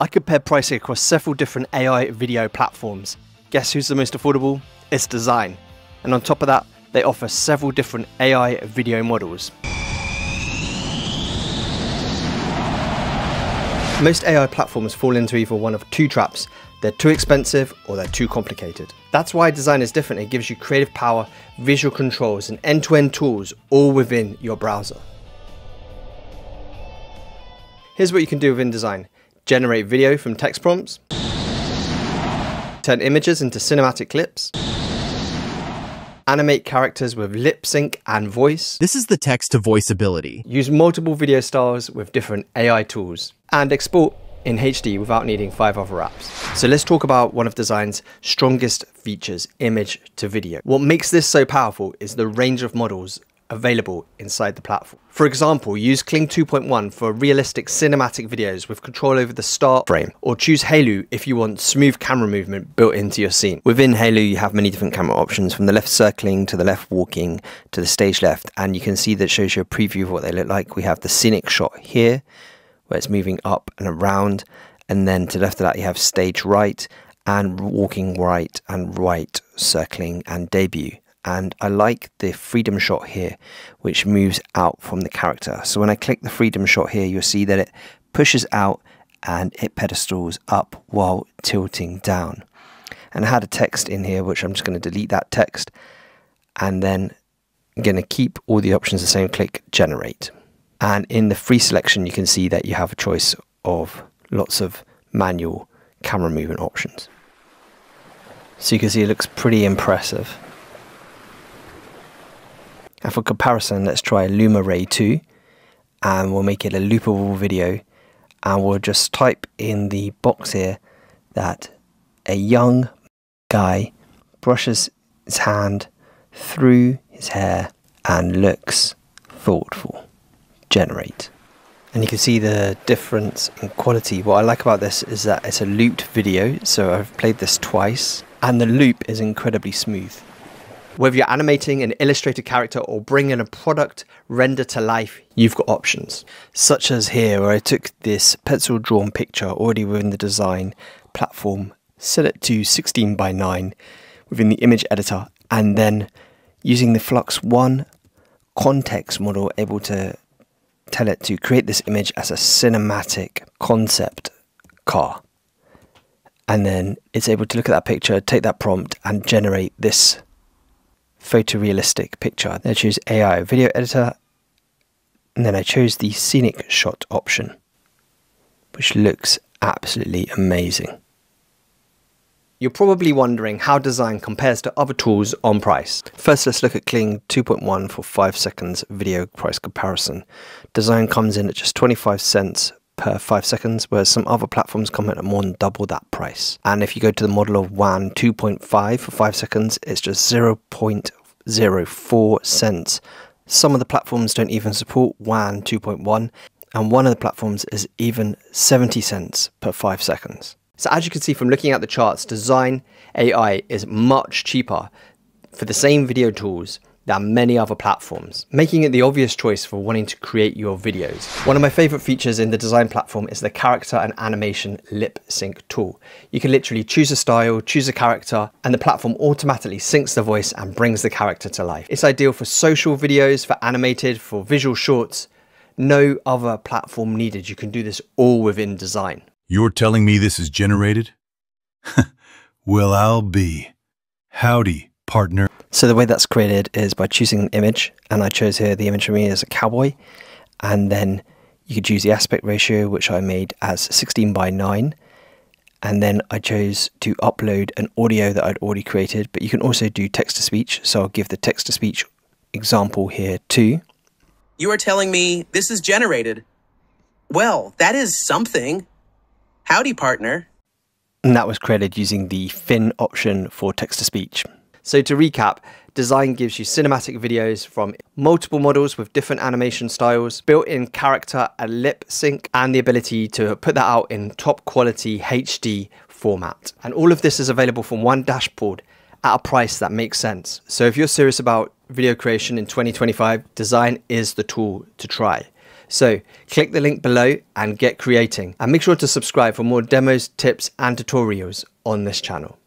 I compared pricing across several different AI video platforms. Guess who's the most affordable? It's Dzine. And on top of that, they offer several different AI video models. Most AI platforms fall into either one of two traps. They're too expensive or they're too complicated. That's why Dzine is different. It gives you creative power, visual controls, and end-to-end tools all within your browser. Here's what you can do within Dzine. Generate video from text prompts. Turn images into cinematic clips. Animate characters with lip sync and voice. This is the text to voice ability. Use multiple video styles with different AI tools. And export in HD without needing 5 other apps. So let's talk about one of Dzine's strongest features, image to video. What makes this so powerful is the range of models available inside the platform. For example, use Kling 2.1 for realistic cinematic videos with control over the start frame, or choose Hailuo if you want smooth camera movement built into your scene. Within Hailuo, you have many different camera options, from the left circling to the left walking to the stage left, and you can see that shows you a preview of what they look like. We have the scenic shot here, where it's moving up and around, and then to the left of that you have stage right and walking right and right circling and debut. And I like the freedom shot here, which moves out from the character. So when I click the freedom shot here, you'll see that it pushes out and it pedestals up while tilting down. And I had a text in here, which I'm just going to delete that text, and then I'm going to keep all the options the same, click generate. And in the free selection, you can see that you have a choice of lots of manual camera movement options. So you can see it looks pretty impressive. And for comparison, let's try Luma Ray 2, and we'll make it a loopable video, and we'll just type in the box here that a young guy brushes his hand through his hair and looks thoughtful. Generate. And you can see the difference in quality. What I like about this is that it's a looped video, so I've played this twice, and the loop is incredibly smooth. Whether you're animating an illustrated character or bringing a product render to life, you've got options. Such as here, where I took this pencil drawn picture already within the Dzine platform, set it to 16:9 within the image editor, and then using the Flux One context model, able to tell it to create this image as a cinematic concept car. And then it's able to look at that picture, take that prompt, and generate this photorealistic picture. Then I choose AI video editor, and then I chose the scenic shot option, which looks absolutely amazing. You're probably wondering how Dzine compares to other tools on price. First, let's look at Kling 2.1 for 5 seconds video price comparison. Dzine comes in at just 25 cents per 5 seconds, whereas some other platforms come in at more than double that price. And if you go to the model of WAN 2.5 for 5 seconds, it's just 0.04 cents. Some of the platforms don't even support WAN 2.1, and one of the platforms is even 70 cents per 5 seconds. So as you can see from looking at the charts, Dzine AI is much cheaper for the same video tools than many other platforms, making it the obvious choice for wanting to create your videos. One of my favorite features in the Dzine platform is the character and animation lip sync tool. You can literally choose a style, choose a character, and the platform automatically syncs the voice and brings the character to life. It's ideal for social videos, for animated, for visual shorts. No other platform needed. You can do this all within Dzine. You're telling me this is generated? Well, I'll be. Howdy, partner. So the way that's created is by choosing an image, and I chose here the image for me as a cowboy, and then you could choose the aspect ratio, which I made as 16:9, and then I chose to upload an audio that I'd already created, but you can also do text-to-speech, so I'll give the text-to-speech example here too. You are telling me this is generated. Well, that is something. Howdy, partner. And that was created using the fin option for text-to-speech. So to recap, Dzine gives you cinematic videos from multiple models with different animation styles, built-in character and lip sync, and the ability to put that out in top quality HD format. And all of this is available from one dashboard at a price that makes sense. So if you're serious about video creation in 2025, Dzine is the tool to try. So click the link below and get creating, and make sure to subscribe for more demos, tips and tutorials on this channel.